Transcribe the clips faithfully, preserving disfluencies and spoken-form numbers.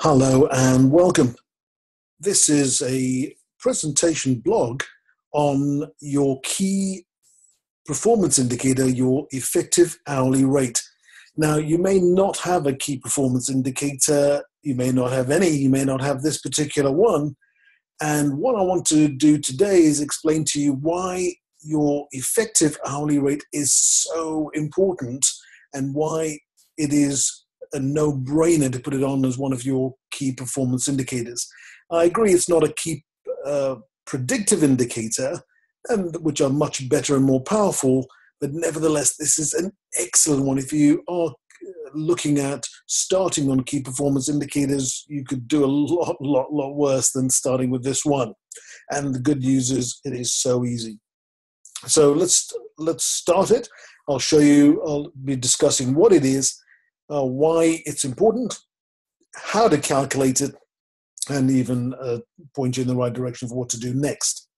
Hello and welcome. This is a presentation blog on your key performance indicator, your effective hourly rate. Now, you may not have a key performance indicator, you may not have any, you may not have this particular one. And what I want to do today is explain to you why your effective hourly rate is so important and why it is a no-brainer to put it on as one of your key performance indicators. I agree it's not a key uh, predictive indicator, and which are much better and more powerful, but nevertheless, this is an excellent one. If you are looking at starting on key performance indicators, you could do a lot, lot, lot worse than starting with this one. And the good news is it is so easy. So let's, let's start it. I'll show you, I'll be discussing what it is, Uh, why it's important, how to calculate it, and even uh, point you in the right direction for what to do next.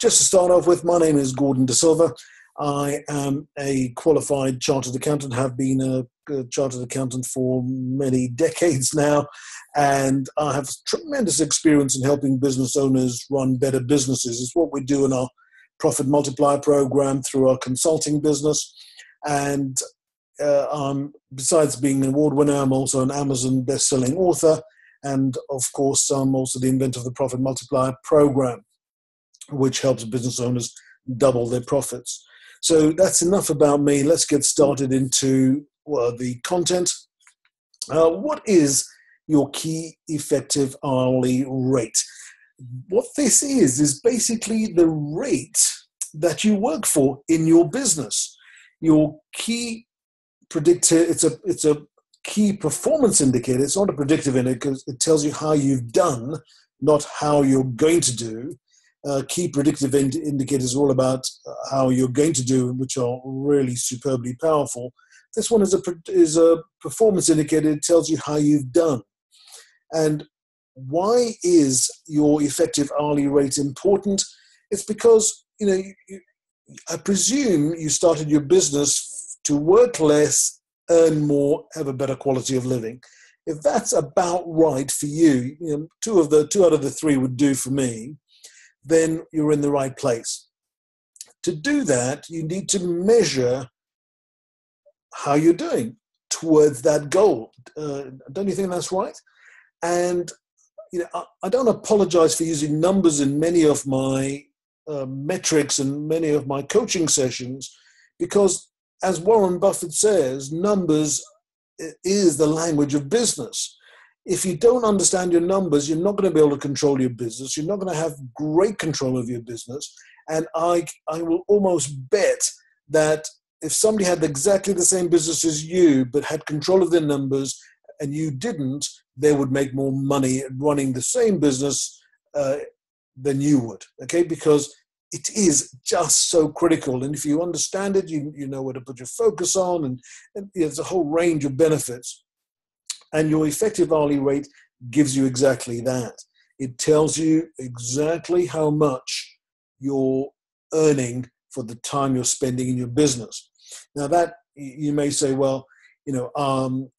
Just to start off with, my name is Gordon De Silva. I am a qualified chartered accountant, have been a, a chartered accountant for many decades now, and I have tremendous experience in helping business owners run better businesses. It's what we do in our Profit Multiplier Program through our consulting business, and Uh, um, besides being an award winner, I'm also an Amazon best-selling author, and of course I'm also the inventor of the Profit Multiplier Program, which helps business owners double their profits. So that's enough about me. Let's get started into uh, the content. Uh, what is your key effective hourly rate? What this is is basically the rate that you work for in your business. Your key predictor, it's a it's a key performance indicator. It's not a predictive indicator because it tells you how you've done, not how you're going to do. Uh, key predictive ind indicators are all about how you're going to do, which are really superbly powerful. This one is a is a performance indicator. It tells you how you've done. And why is your effective hourly rate important? It's because, you know, you, you, I presume you started your business to work less, earn more, have a better quality of living. If that's about right for you, you know, two of the two out of the three would do for me, then you're in the right place. To do that, you need to measure how you're doing towards that goal. Uh, don't you think that's right? And you know, I, I don't apologize for using numbers in many of my uh, metrics and many of my coaching sessions, because as Warren Buffett says, numbers is the language of business. If you don't understand your numbers, you're not going to be able to control your business. You're not going to have great control of your business. And I, I will almost bet that if somebody had exactly the same business as you, but had control of their numbers and you didn't, they would make more money running the same business uh, than you would, okay? Because it is just so critical, and if you understand it, you, you know where to put your focus on, and, and there's a whole range of benefits. And your effective hourly rate gives you exactly that. It tells you exactly how much you're earning for the time you're spending in your business. Now that, you may say, well, you know, um,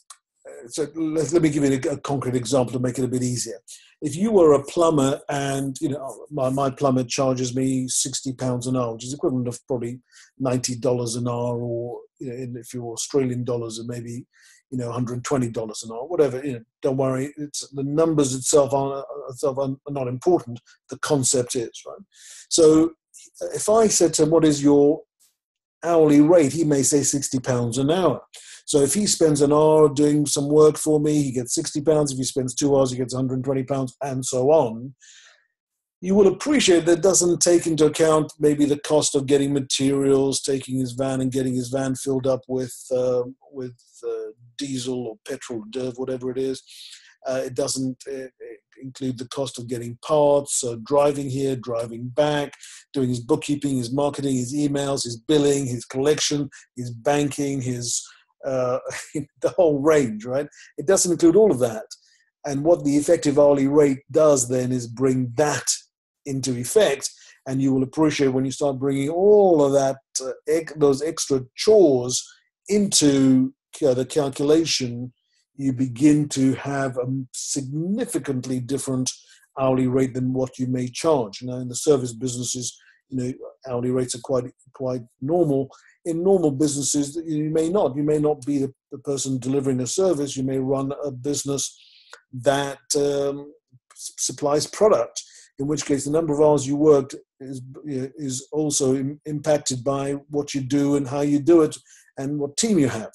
so let, let me give you a, a concrete example to make it a bit easier. If you were a plumber and, you know, my, my plumber charges me sixty pounds an hour, which is equivalent of probably ninety dollars an hour, or, you know, if you're Australian dollars, and maybe, you know, one hundred twenty dollars an hour, whatever, you know, don't worry. It's, the numbers itself are, itself are not important. The concept is, right? So if I said to him, what is your hourly rate? He may say sixty pounds an hour. So if he spends an hour doing some work for me, he gets sixty pounds. If he spends two hours, he gets one hundred twenty pounds, and so on. You will appreciate that doesn't take into account maybe the cost of getting materials, taking his van and getting his van filled up with, uh, with uh, diesel or petrol, dirt, whatever it is. Uh, it doesn't uh, include the cost of getting parts, uh, driving here, driving back, doing his bookkeeping, his marketing, his emails, his billing, his collection, his banking, his... Uh, the whole range, right? It doesn't include all of that. And what the effective hourly rate does then is bring that into effect. And you will appreciate when you start bringing all of that, uh, ec those extra chores into uh, the calculation, you begin to have a significantly different hourly rate than what you may charge. Now, in the service businesses, you know, hourly rates are quite quite normal. In normal businesses, you may not. You may not be the, the person delivering a service. You may run a business that um, supplies product, in which case the number of hours you worked is, is also im- impacted by what you do and how you do it and what team you have.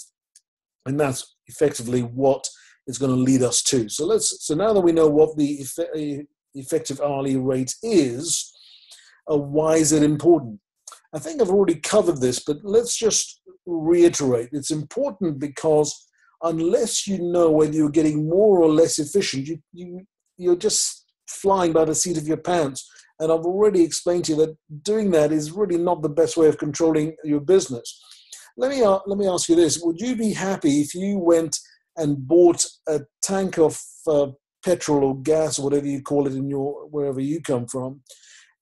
And that's effectively what it's going to lead us to. So let's. So now that we know what the eff- effective hourly rate is, uh, why is it important? I think I've already covered this, but let's just reiterate. It's important because unless you know whether you're getting more or less efficient, you, you, you're just flying by the seat of your pants. And I've already explained to you that doing that is really not the best way of controlling your business. Let me, uh, let me ask you this. Would you be happy if you went and bought a tank of uh, petrol or gas, or whatever you call it in your wherever you come from,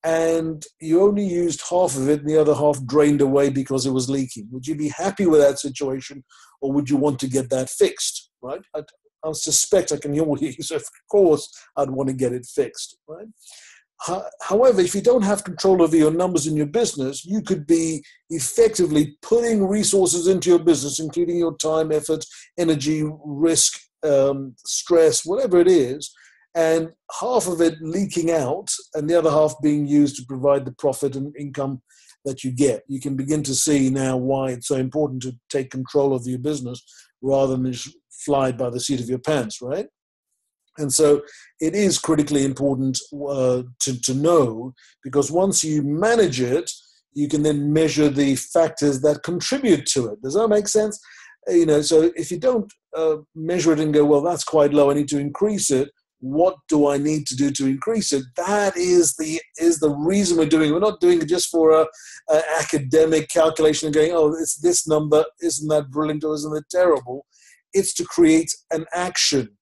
and you only used half of it and the other half drained away because it was leaking? Would you be happy with that situation, or would you want to get that fixed, right? I, I suspect I can hear all you, so of course I'd want to get it fixed, right? However, if you don't have control over your numbers in your business, you could be effectively putting resources into your business, including your time, effort, energy, risk, um, stress, whatever it is, and half of it leaking out and the other half being used to provide the profit and income that you get. You can begin to see now why it's so important to take control of your business rather than just fly by the seat of your pants, right? And so it is critically important uh, to, to know, because once you manage it, you can then measure the factors that contribute to it. Does that make sense? You know, so if you don't uh, measure it and go, well, that's quite low, I need to increase it. What do I need to do to increase it? That is the is the reason we're doing it. We're not doing it just for a, a academic calculation and going, oh, it's this number, isn't that brilliant or isn't it terrible? It's to create an action.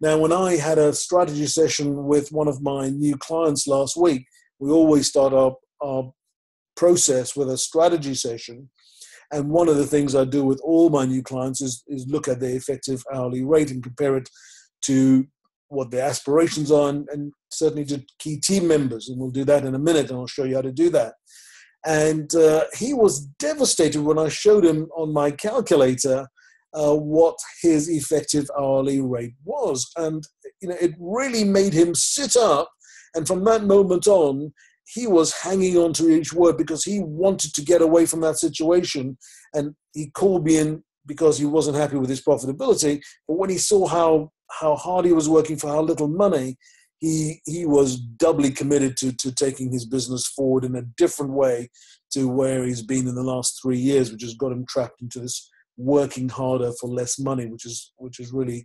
Now, when I had a strategy session with one of my new clients last week, we always start our, our process with a strategy session. And one of the things I do with all my new clients is, is look at their effective hourly rate and compare it to what their aspirations are, and, and certainly to key team members. And we'll do that in a minute, and I'll show you how to do that. And uh, he was devastated when I showed him on my calculator Uh, what his effective hourly rate was. And you know, it really made him sit up. And from that moment on, he was hanging on to each word because he wanted to get away from that situation. And he called me in because he wasn't happy with his profitability. But when he saw how, how hard he was working for how little money, he he was doubly committed to, to taking his business forward in a different way to where he's been in the last three years, which has got him trapped into this working harder for less money, which is which is really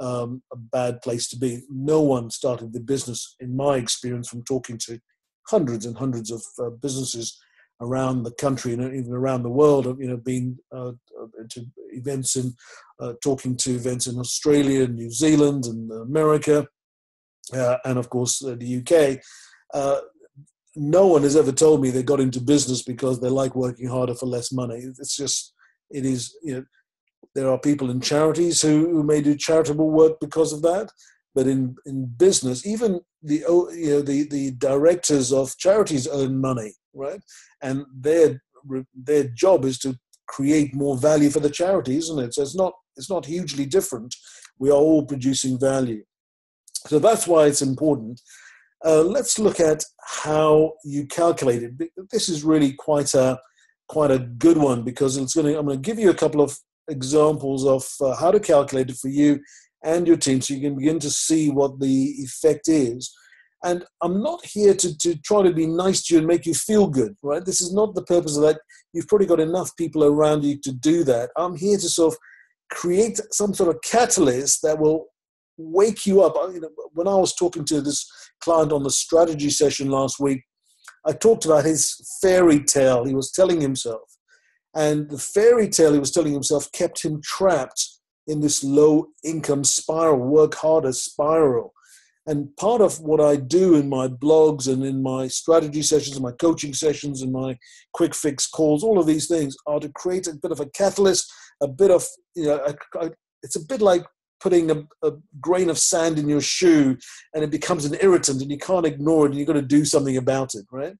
um, a bad place to be. No one started the business, in my experience, from talking to hundreds and hundreds of uh, businesses around the country and even around the world. You know, been uh, to events in, uh, talking to events in Australia, New Zealand, and America, uh, and of course uh, the U K. Uh, no one has ever told me they got into business because they like working harder for less money. It's just It is, you know, there are people in charities who, who may do charitable work because of that, but in, in business, even the you know the, the directors of charities earn money, right? And their their job is to create more value for the charity, isn't it? So it's not it's not hugely different. We are all producing value, so that's why it's important. Uh, let's look at how you calculate it. This is really quite a quite a good one, because it's going to, I'm going to give you a couple of examples of uh, how to calculate it for you and your team, so you can begin to see what the effect is. And I'm not here to, to try to be nice to you and make you feel good, right? This is not the purpose of that. You've probably got enough people around you to do that. I'm here to sort of create some sort of catalyst that will wake you up. You know, when I was talking to this client on the strategy session last week, I talked about his fairy tale he was telling himself. And the fairy tale he was telling himself kept him trapped in this low income spiral, work harder spiral. And part of what I do in my blogs and in my strategy sessions, my coaching sessions and my quick fix calls, all of these things are to create a bit of a catalyst, a bit of, you know, a, a, it's a bit like putting a, a grain of sand in your shoe and it becomes an irritant and you can't ignore it and you've got to do something about it, right?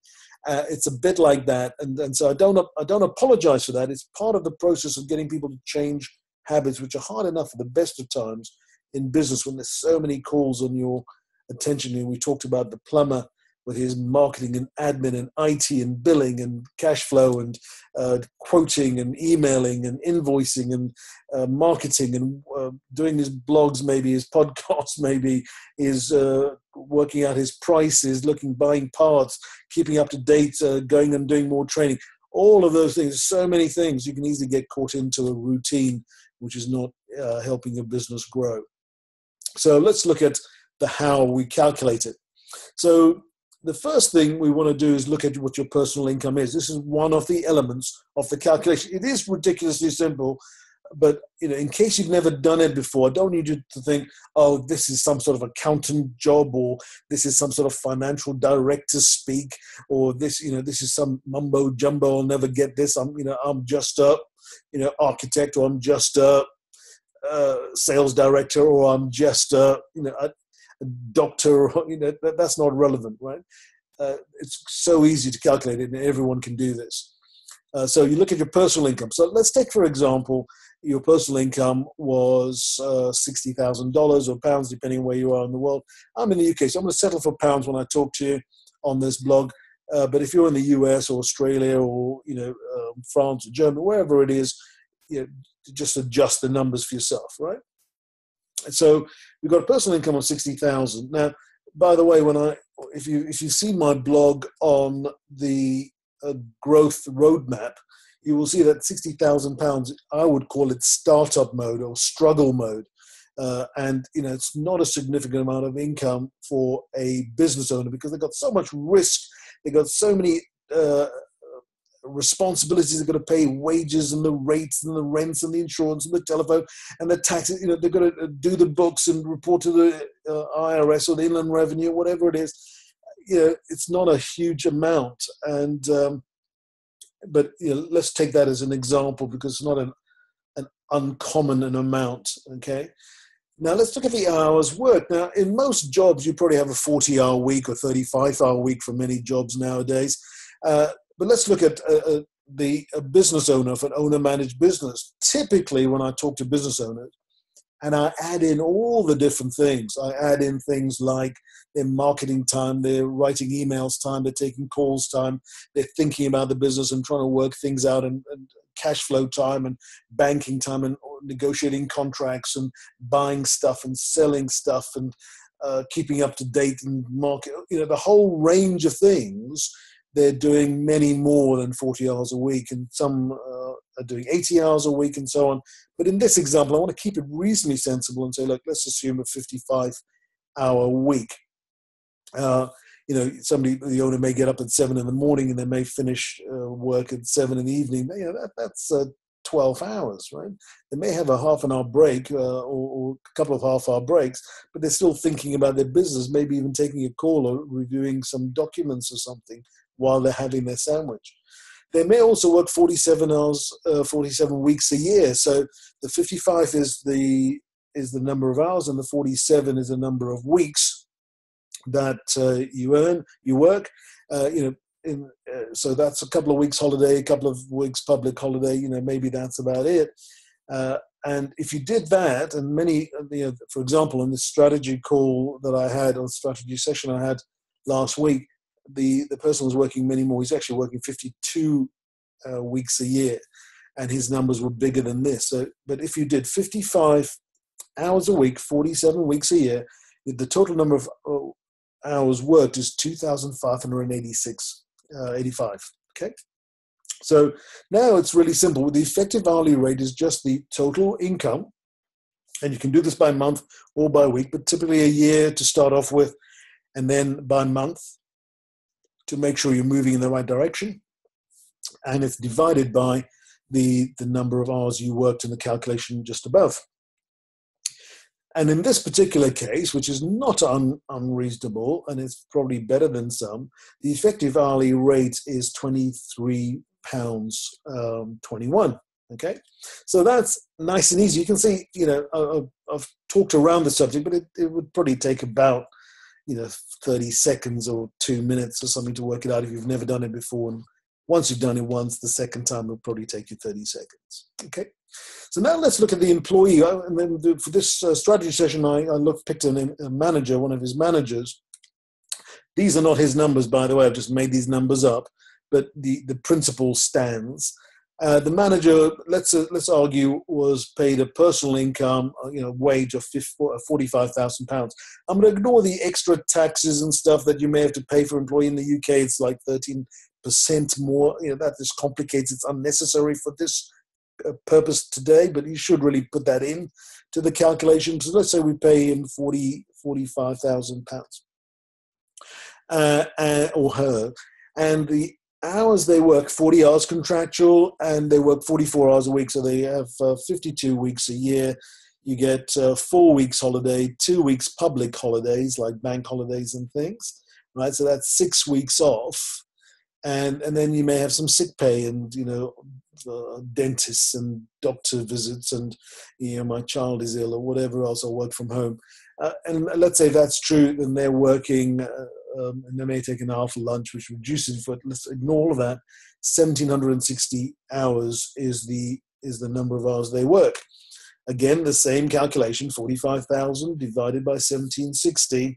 Uh, it's a bit like that. And, and so I don't, I don't apologize for that. It's part of the process of getting people to change habits, which are hard enough at the best of times in business when there's so many calls on your attention. And we talked about the plumber with his marketing and admin and I T and billing and cash flow and uh, quoting and emailing and invoicing and uh, marketing and uh, doing his blogs, maybe his podcasts, maybe his uh, working out his prices, looking, buying parts, keeping up to date, uh, going and doing more training. All of those things, so many things, you can easily get caught into a routine which is not uh, helping your business grow. So let's look at the how we calculate it. So the first thing we want to do is look at what your personal income is. This is one of the elements of the calculation. It is ridiculously simple, but you know, in case you've never done it before, I don't need you to think, oh, this is some sort of accountant job, or this is some sort of financial director speak, or this, you know, this is some mumbo jumbo. I'll never get this. I'm, you know, I'm just a, you know, architect, or I'm just a uh, sales director, or I'm just a, you know, a, A doctor, you know, that, that's not relevant, right? Uh, it's so easy to calculate it, and everyone can do this. Uh, so you look at your personal income. So let's take, for example, your personal income was uh, sixty thousand dollars or pounds, depending on where you are in the world. I'm in the U K, so I'm going to settle for pounds when I talk to you on this blog. Uh, but if you're in the U S or Australia or, you know, um, France or Germany, wherever it is, you know, just adjust the numbers for yourself, right? So we've got a personal income of sixty thousand. Now, by the way, when I, if you if you've seen my blog on the uh, growth roadmap, you will see that sixty thousand pounds, I would call it startup mode or struggle mode, uh, and you know it's not a significant amount of income for a business owner because they've got so much risk, they've got so many uh, responsibilities. They've got to pay wages and the rates and the rents and the insurance and the telephone and the taxes. You know, they've got to do the books and report to the uh, I R S or the Inland Revenue, whatever it is. You know, it's not a huge amount. And, um, but you know, let's take that as an example because it's not an, an uncommon an amount. Okay. Now let's look at the hours worked. Now in most jobs, you probably have a forty hour week or thirty-five hour week for many jobs nowadays. Uh, But let's look at uh, the a business owner of an owner-managed business. Typically, when I talk to business owners, and I add in all the different things, I add in things like their marketing time, their writing emails time, they're taking calls time, they're thinking about the business and trying to work things out, and, and cash flow time, and banking time, and negotiating contracts, and buying stuff, and selling stuff, and uh, keeping up to date, and market, you know, the whole range of things. They're doing many more than forty hours a week, and some uh, are doing eighty hours a week and so on. But in this example, I want to keep it reasonably sensible and say, look, let's assume a fifty-five hour week. Uh, you know, somebody, the owner may get up at seven in the morning and they may finish uh, work at seven in the evening. You know, that, that's uh, twelve hours, right? They may have a half an hour break uh, or, or a couple of half hour breaks, but they're still thinking about their business, maybe even taking a call or reviewing some documents or something while they're having their sandwich. They may also work forty-seven hours, uh, forty-seven weeks a year. So the fifty-five is the is the number of hours, and the forty-seven is the number of weeks that uh, you earn, you work. Uh, you know, in, uh, so that's a couple of weeks holiday, a couple of weeks public holiday. You know, maybe that's about it. Uh, and if you did that, and many, you know, for example, in the strategy call that I had, or strategy session I had last week. The, the person was working many more. He's actually working fifty-two uh, weeks a year, and his numbers were bigger than this. So, but if you did fifty-five hours a week, forty-seven weeks a year, the total number of hours worked is two thousand five hundred eighty-six, uh, eighty-five. Okay. So now it's really simple. The effective hourly rate is just the total income, and you can do this by month or by week, but typically a year to start off with, and then by month, to make sure you're moving in the right direction. And it's divided by the, the number of hours you worked in the calculation just above. And in this particular case, which is not un, unreasonable, and it's probably better than some, the effective hourly rate is twenty-three pounds um, twenty-one. Okay, so that's nice and easy. You can see, you know, I've talked around the subject, but it, it would probably take about, you know, thirty seconds or two minutes or something to work it out if you've never done it before. And once you've done it once, the second time will probably take you thirty seconds. Okay, so now let's look at the employee. I, and then for this uh, strategy session, I, I looked, picked an, a manager, one of his managers. These are not his numbers, by the way. I've just made these numbers up, but the, the principle stands. Uh, the manager, let's uh, let's argue, was paid a personal income, you know, wage of forty-five thousand pounds. I'm going to ignore the extra taxes and stuff that you may have to pay for an employee in the U K. It's like thirteen percent more. You know, that just complicates. It's unnecessary for this uh, purpose today, but you should really put that in to the calculation. So let's say we pay him forty-five thousand pounds uh, uh, or her, and the hours they work, forty hours contractual, and they work forty-four hours a week, so they have uh, fifty-two weeks a year. You get uh, four weeks holiday, two weeks public holidays like bank holidays and things, right? So that's six weeks off, and and then you may have some sick pay and, you know, uh, dentists and doctor visits, and, you know, my child is ill or whatever else, I'll work from home. Uh, and let's say that's true, then they're working. Uh, Um, and they may take an hour for lunch, which reduces. But let's ignore all of that. seventeen sixty hours is the is the number of hours they work. Again, the same calculation: forty-five thousand divided by seventeen sixty,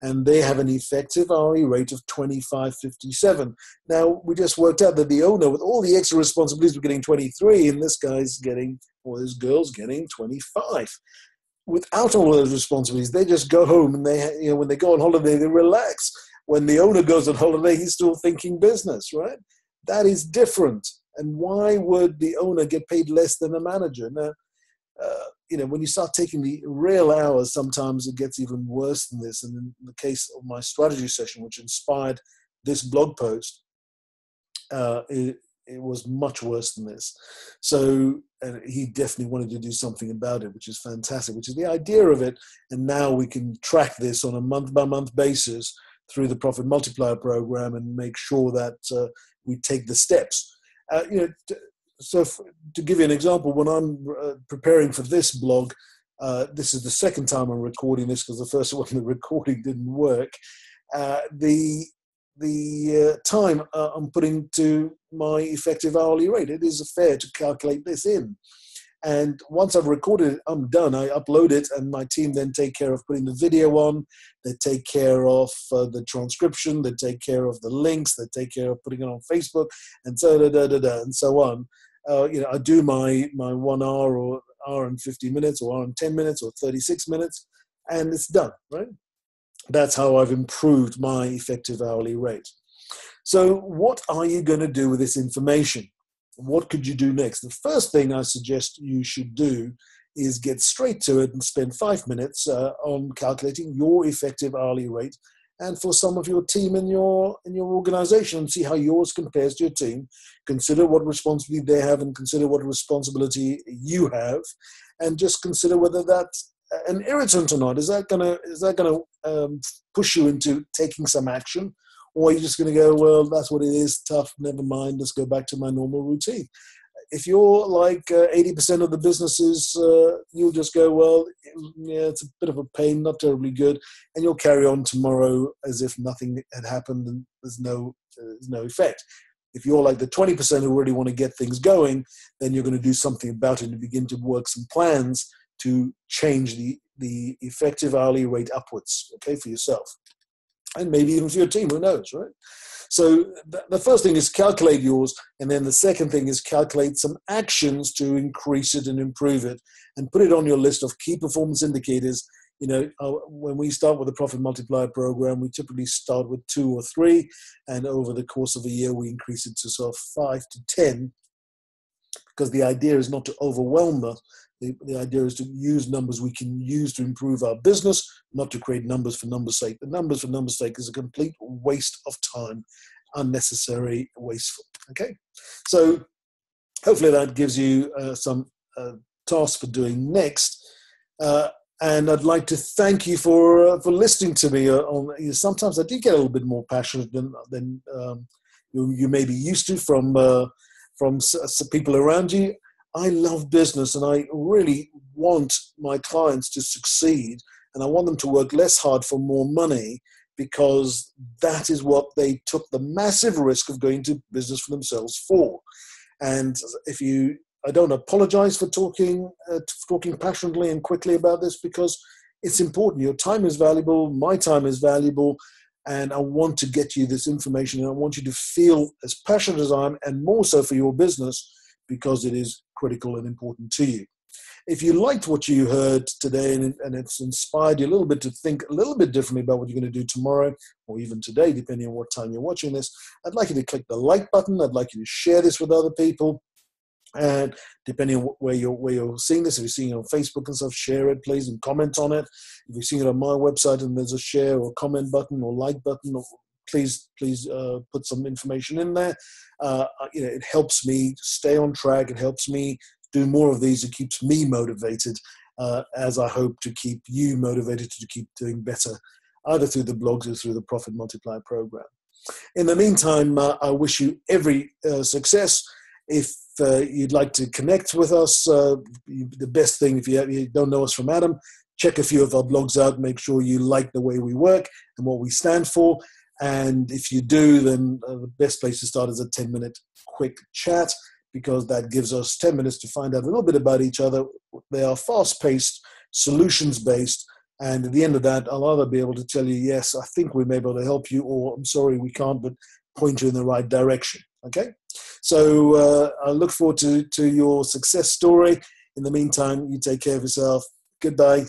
and they have an effective hourly rate of twenty-five fifty-seven. Now we just worked out that the owner, with all the extra responsibilities, we're getting twenty-three, and this guy's getting, or this girl's getting, twenty-five. Without all those responsibilities, they just go home, and they, you know, when they go on holiday, they relax. When the owner goes on holiday, he's still thinking business, right? That is different. And why would the owner get paid less than a manager? Now, uh, you know, when you start taking the real hours, sometimes it gets even worse than this. And in the case of my strategy session, which inspired this blog post, uh, it, it was much worse than this. So and he definitely wanted to do something about it, which is fantastic, which is the idea of it. And now we can track this on a month by month basis through the Profit Multiplier Program and make sure that uh, we take the steps. Uh, you know, t- so f- to give you an example, when I'm uh, preparing for this blog, uh, this is the second time I'm recording this because the first one, the recording didn't work. Uh, the the uh, time uh, I'm putting to my effective hourly rate. It is fair to calculate this in. And once I've recorded it, I'm done. I upload it, and my team then take care of putting the video on. They take care of uh, the transcription. They take care of the links. They take care of putting it on Facebook, and so da da da da, and so on. Uh, you know, I do my my one hour or hour and fifty minutes or hour and ten minutes or thirty-six minutes, and it's done, right? That's how I've improved my effective hourly rate. So what are you going to do with this information? What could you do next? The first thing I suggest you should do is get straight to it and spend five minutes uh, on calculating your effective hourly rate, and for some of your team in your in your organization, and see how yours compares to your team. Consider what responsibility they have and consider what responsibility you have, and just consider whether that's an irritant or not. Is that gonna is that gonna um, push you into taking some action, or are you just gonna go, well, that's what it is, tough, never mind, let's go back to my normal routine? If you're like uh, eighty percent of the businesses, uh, you'll just go, well, yeah, it's a bit of a pain, not terribly good, and you'll carry on tomorrow as if nothing had happened and there's no uh, there's no effect. If you're like the twenty percent who really want to get things going, then you're going to do something about it and begin to work some plans to change the, the effective hourly rate upwards, okay, for yourself. And maybe even for your team, who knows, right? So th- the first thing is calculate yours, and then the second thing is calculate some actions to increase it and improve it, and put it on your list of key performance indicators. You know, uh, when we start with the Profit Multiplier Program, we typically start with two or three, and over the course of a year, we increase it to sort of five to ten, because the idea is not to overwhelm us. The, the idea is to use numbers we can use to improve our business, not to create numbers for numbers' sake. The numbers for numbers' sake is a complete waste of time, unnecessary, wasteful. Okay, so hopefully that gives you uh, some uh, tasks for doing next. Uh, and I'd like to thank you for uh, for listening to me. Uh, on you know, sometimes I do get a little bit more passionate than than um, you, you may be used to from uh, from s- people around you. I love business and I really want my clients to succeed, and I want them to work less hard for more money, because that is what they took the massive risk of going to business for themselves for. And if you, I don't apologize for talking, uh, talking passionately and quickly about this, because it's important. Your time is valuable. My time is valuable. And I want to get you this information, and I want you to feel as passionate as I am, and more so for your business, because it is critical and important to you. If you liked what you heard today and, and it's inspired you a little bit to think a little bit differently about what you're going to do tomorrow, or even today, depending on what time you're watching this, I'd like you to click the like button. I'd like you to share this with other people. And depending on where you're, where you're seeing this, if you're seeing it on Facebook and stuff, share it, please, and comment on it. If you're seeing it on my website and there's a share or comment button or like button, or please, please uh, put some information in there. Uh, you know, it helps me stay on track. It helps me do more of these. It keeps me motivated, uh, as I hope to keep you motivated to keep doing better, either through the blogs or through the Profit Multiplier Program. In the meantime, uh, I wish you every uh, success. If uh, you'd like to connect with us, uh, the best thing, if you, have, you don't know us from Adam, check a few of our blogs out, make sure you like the way we work and what we stand for. And if you do, then uh, the best place to start is a ten minute quick chat, because that gives us ten minutes to find out a little bit about each other. They are fast-paced, solutions-based, and at the end of that, I'll either be able to tell you, yes, I think we may be able to help you, or I'm sorry, we can't, but point you in the right direction, okay? So uh, I look forward to, to your success story. In the meantime, you take care of yourself. Goodbye.